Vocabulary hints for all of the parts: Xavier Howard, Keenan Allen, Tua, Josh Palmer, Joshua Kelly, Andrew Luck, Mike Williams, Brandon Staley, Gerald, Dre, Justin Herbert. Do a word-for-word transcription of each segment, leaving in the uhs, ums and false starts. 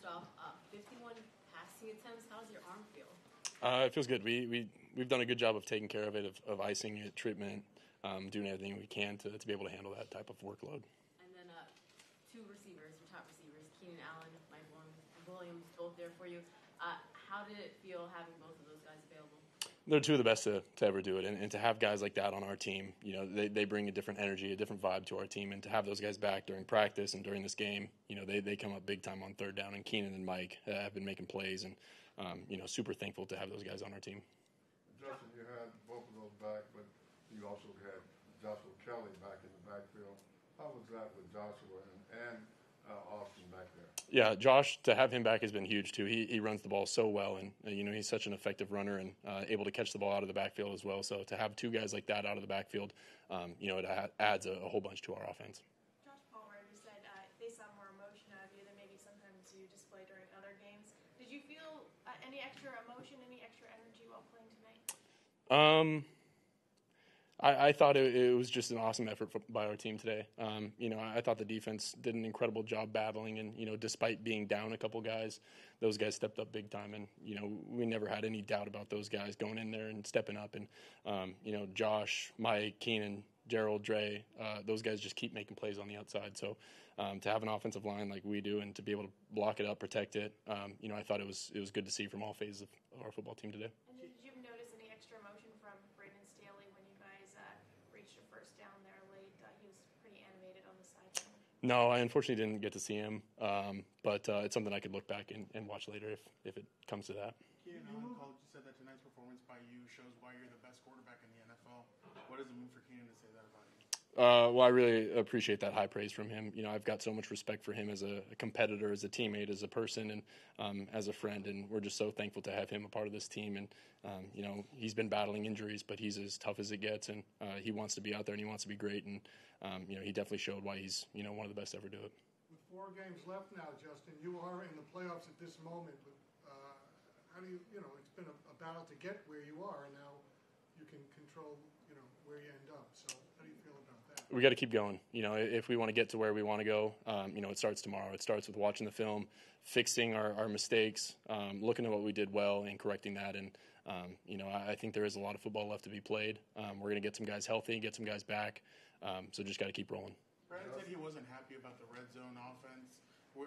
first off, uh, fifty-one passing attempts. How does your arm feel? Uh, it feels good. We, we, we've done a good job of taking care of it, of, of icing it, treatment, um, doing everything we can to, to be able to handle that type of workload. And then uh, two receivers, your top receivers, Keenan Allen, Mike Williams, both there for you. Uh, how did it feel having both of those guys available? They're two of the best to, to ever do it, and, and to have guys like that on our team, you know, they, they bring a different energy, a different vibe to our team, and to have those guys back during practice and during this game, you know, they, they come up big time on third down, and Keenan and Mike uh, have been making plays, and, um, you know, super thankful to have those guys on our team. Justin, you had both of those back, but you also had Joshua Kelly back in the backfield. How was that with Joshua and, and Uh, Austin back there? Yeah, Josh, to have him back has been huge too. He he runs the ball so well, and uh, you know he's such an effective runner and uh, able to catch the ball out of the backfield as well. So to have two guys like that out of the backfield, um, you know, it a- adds a, a whole bunch to our offense. Josh Palmer, you said uh, they saw more emotion out of you than maybe sometimes you display during other games. Did you feel uh, any extra emotion, any extra energy while playing tonight? Um. I, I thought it, it was just an awesome effort for, by our team today. Um, you know, I, I thought the defense did an incredible job battling, and you know, despite being down a couple guys, those guys stepped up big time. And you know, we never had any doubt about those guys going in there and stepping up. And um, you know, Josh, Mike, Keenan, Gerald, Dre, uh, those guys just keep making plays on the outside. So um, to have an offensive line like we do, and to be able to block it up, protect it, um, you know, I thought it was it was good to see from all phases of our football team today. And did you notice any extra emotion from Brandon Staley when you guys uh, reached your first down there late? Uh, he was pretty animated on the sideline. No, I unfortunately didn't get to see him, um, but uh, it's something I could look back and, and watch later if, if it comes to that. Keenan Allen called, you said that tonight's performance by you shows why you're the best quarterback in the N F L. What does it mean for Keenan to say that about you? Uh, well, I really appreciate that high praise from him. You know, I've got so much respect for him as a, a competitor, as a teammate, as a person, and um, as a friend. And we're just so thankful to have him a part of this team. And, um, you know, he's been battling injuries, but he's as tough as it gets. And uh, he wants to be out there, and he wants to be great. And, um, you know, he definitely showed why he's, you know, one of the best to ever do it. With four games left now, Justin, you are in the playoffs at this moment. But, uh, how do you, you know, it's been a, a battle to get where you are, and now you can control, you know, where you end up. So how do you feel about that? We got to keep going. You know, if we want to get to where we want to go, um, you know, it starts tomorrow. It starts with watching the film, fixing our, our mistakes, um, looking at what we did well and correcting that. And, um, you know, I, I think there is a lot of football left to be played. Um, we're going to get some guys healthy, get some guys back. Um, so just got to keep rolling. Brandon said he wasn't happy about the red zone offense.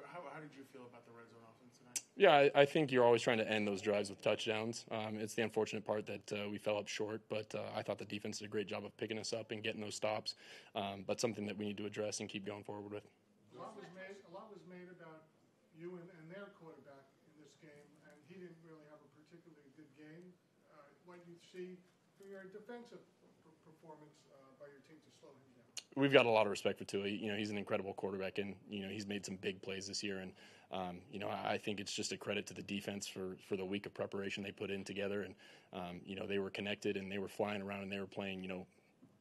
How, how did you feel about the red zone offense tonight? Yeah, I, I think you're always trying to end those drives with touchdowns. Um, it's the unfortunate part that uh, we fell up short, but uh, I thought the defense did a great job of picking us up and getting those stops, um, but something that we need to address and keep going forward with. A lot was made, a lot was made about you and, and their quarterback in this game, and he didn't really have a particularly good game. Uh, what did you see through your defensive performance uh, by your team to slow him down? We've got a lot of respect for Tua. You know, he's an incredible quarterback, and you know he's made some big plays this year. And um, you know, I think it's just a credit to the defense for, for the week of preparation they put in together. And um, you know, they were connected, and they were flying around, and they were playing, you know,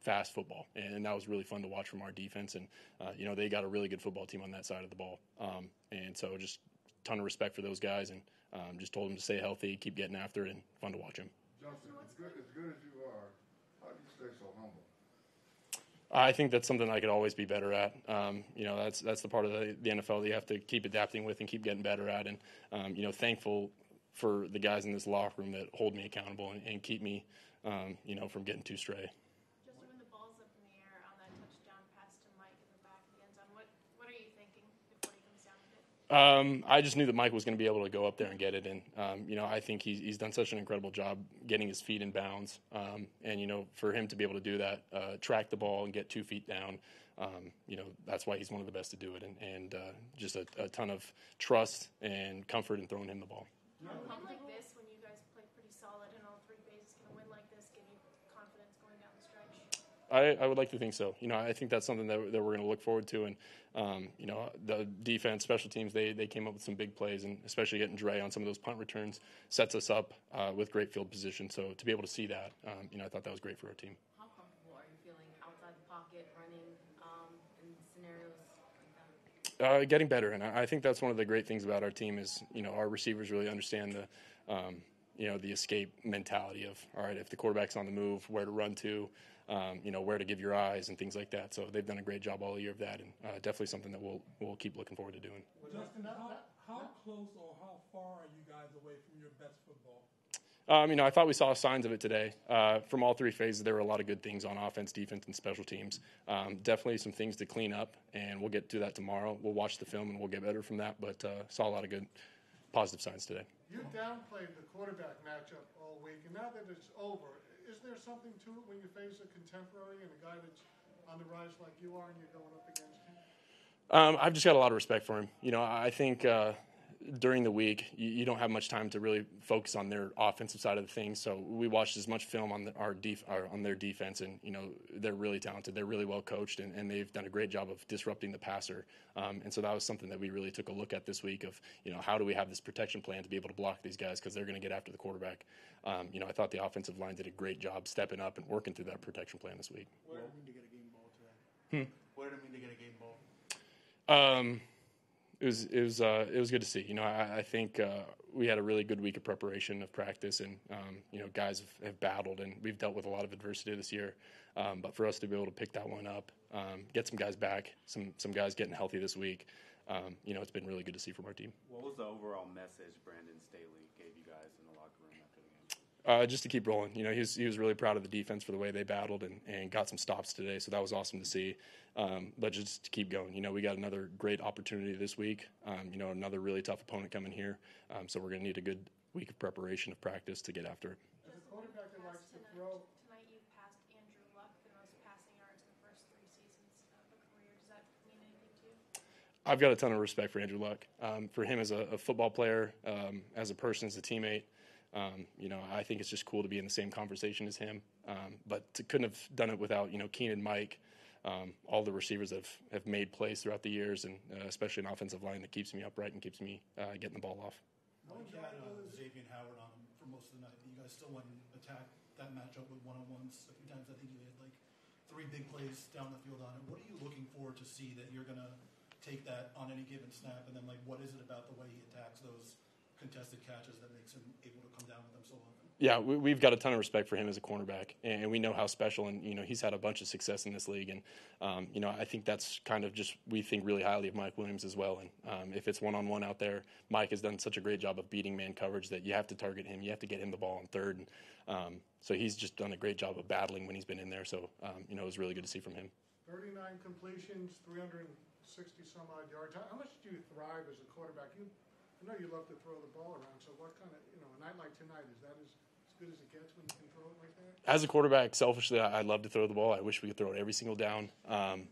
fast football, and that was really fun to watch from our defense. And uh, you know, they got a really good football team on that side of the ball. Um, and so, just a ton of respect for those guys, and um, just told them to stay healthy, keep getting after it, and fun to watch them. Justin, as good as good as you are, how do you stay so humble? I think that's something I could always be better at. Um, you know, that's that's the part of the, the N F L that you have to keep adapting with and keep getting better at. And, um, you know, thankful for the guys in this locker room that hold me accountable and, and keep me, um, you know, from getting too stray. Just when the ball's up in the air on that touchdown pass to Mike in the back of the end zone, what, what are you thinking before he comes down with it? Um, I just knew that Mike was going to be able to go up there and get it. And, um, you know, I think he's, he's done such an incredible job getting his feet in bounds. Um, and, you know, for him to be able to do that, uh, track the ball and get two feet down, um, you know, that's why he's one of the best to do it. And, and uh, just a, a ton of trust and comfort in throwing him the ball. A win like this, when you guys play pretty solid and all three bases, can a win like this give you confidence going down the stretch? I, I would like to think so. You know, I think that's something that, that we're going to look forward to. And, um, you know, the defense, special teams, they they came up with some big plays, and especially getting Dre on some of those punt returns sets us up uh, with great field position. So to be able to see that, um, you know, I thought that was great for our team. How comfortable are you feeling outside the pocket, running um, in scenarios? Uh, getting better, and I, I think that's one of the great things about our team is, you know, our receivers really understand the, um, you know, the escape mentality of, all right, if the quarterback's on the move, where to run to, um, you know, where to give your eyes and things like that. So they've done a great job all year of that, and uh, definitely something that we'll we'll keep looking forward to doing. Justin, that, that, How close or how far are you guys away from your best football? Um, you know, I thought we saw signs of it today. Uh, from all three phases, there were a lot of good things on offense, defense, and special teams. Um, definitely some things to clean up, and we'll get to that tomorrow. We'll watch the film, and we'll get better from that, but uh, saw a lot of good positive signs today. You downplayed the quarterback matchup all week, and now that it's over, is there something to it when you face a contemporary and a guy that's on the rise like you are and you're going up against him? Um, I've just got a lot of respect for him. You know, I think uh, during the week you, you don't have much time to really focus on their offensive side of the thing. So we watched as much film on the, our def- on their defense, and you know they're really talented. They're really well coached, and, and they've done a great job of disrupting the passer. Um, and so that was something that we really took a look at this week of you know how do we have this protection plan to be able to block these guys because they're going to get after the quarterback. Um, you know, I thought the offensive line did a great job stepping up and working through that protection plan this week. What did it mean to get a game ball today? Hmm? What did it mean to get a game ball? Um, it was it was uh, it was good to see. You know, I, I think uh, we had a really good week of preparation of practice, and um, you know, guys have, have battled, and we've dealt with a lot of adversity this year. Um, but for us to be able to pick that one up, um, get some guys back, some some guys getting healthy this week, um, you know, it's been really good to see from our team. What was the overall message Brandon Staley gave you guys in the locker room after the game? Uh, just to keep rolling. You know, he was, he was really proud of the defense for the way they battled and, and got some stops today, so that was awesome to see. Um, but just to keep going. You know, we got another great opportunity this week. Um, you know, another really tough opponent coming here. Um, so we're going to need a good week of preparation, of practice to get after it. As a quarterback that likes to throw. Tonight you passed Andrew Luck, the most passing yards in the first three seasons of a career. Does that mean anything to you? I've got a ton of respect for Andrew Luck. Um, for him as a, a football player, um, as a person, as a teammate. Um, you know, I think it's just cool to be in the same conversation as him, um, but to, couldn't have done it without, you know, Keenan, Mike, um, all the receivers have, have made plays throughout the years, and uh, especially an offensive line that keeps me upright and keeps me uh, getting the ball off. Well, you had uh, Xavier Howard on him for most of the night, but you guys still went and attacked that matchup with one-on-ones a few times. I think you had, like, three big plays down the field on it. What are you looking forward to see that you're going to take that on any given snap, and then, like, what is it about the way he attacks those contested catches that makes him able to come down with them so often? Yeah, we, we've got a ton of respect for him as a cornerback, and we know how special, and, you know, he's had a bunch of success in this league, and, um, you know, I think that's kind of just, we think really highly of Mike Williams as well, and um, if it's one-on-one out there, Mike has done such a great job of beating man coverage that you have to target him, you have to get him the ball on third, and um, so he's just done a great job of battling when he's been in there, so, um, you know, it was really good to see from him. thirty-nine completions, three hundred sixty some odd yards. How much do you thrive as a quarterback? You I know you love to throw the ball around, so what kind of, you know, a night like tonight, is that as, as good as it gets when you can throw it like that? As a quarterback, selfishly, I, I love to throw the ball. I wish we could throw it every single down. Um,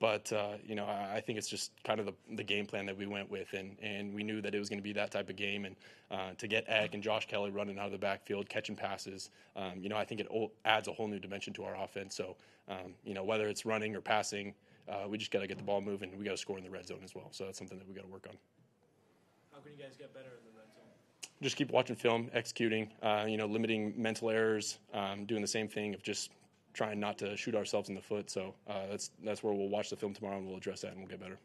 but, uh, you know, I, I think it's just kind of the, the game plan that we went with, and, and we knew that it was going to be that type of game. And uh, to get Eck and Josh Kelly running out of the backfield, catching passes, um, you know, I think it adds a whole new dimension to our offense. So, um, you know, whether it's running or passing, uh, we just got to get the ball moving, and we got to score in the red zone as well. So that's something that we got to work on. How can you guys get better in the red zone? Just keep watching film, executing, uh, you know, limiting mental errors, um, doing the same thing of just trying not to shoot ourselves in the foot. So uh, that's that's where we'll watch the film tomorrow, and we'll address that, and we'll get better.